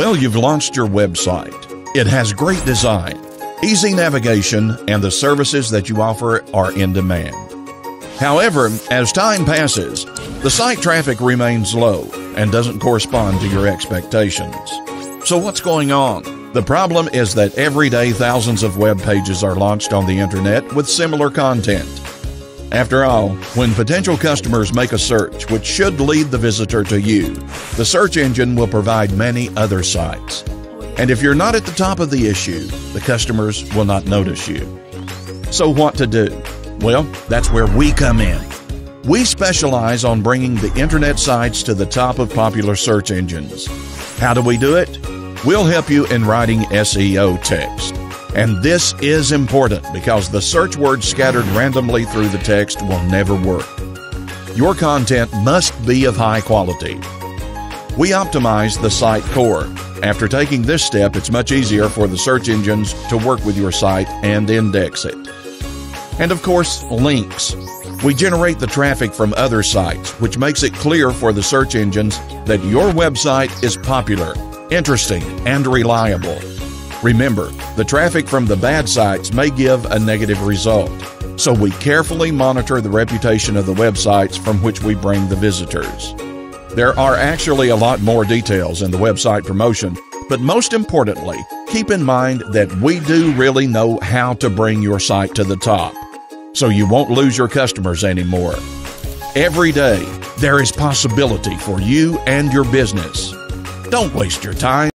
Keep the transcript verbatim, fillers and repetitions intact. Well, you've launched your website. It has great design, easy navigation, and the services that you offer are in demand. However, as time passes, the site traffic remains low and doesn't correspond to your expectations. So what's going on? The problem is that every day thousands of web pages are launched on the internet with similar content. After all, when potential customers make a search which should lead the visitor to you, the search engine will provide many other sites. And if you're not at the top of the issue, the customers will not notice you. So what to do? Well, that's where we come in. We specialize on bringing the internet sites to the top of popular search engines. How do we do it? We'll help you in writing S E O text. And this is important because the search words scattered randomly through the text will never work. Your content must be of high quality. We optimize the site core. After taking this step, it's much easier for the search engines to work with your site and index it. And of course, links. We generate the traffic from other sites, which makes it clear for the search engines that your website is popular, interesting, and reliable. Remember, the traffic from the bad sites may give a negative result, so we carefully monitor the reputation of the websites from which we bring the visitors. There are actually a lot more details in the website promotion, but most importantly, keep in mind that we do really know how to bring your site to the top, so you won't lose your customers anymore. Every day, there is possibility for you and your business. Don't waste your time.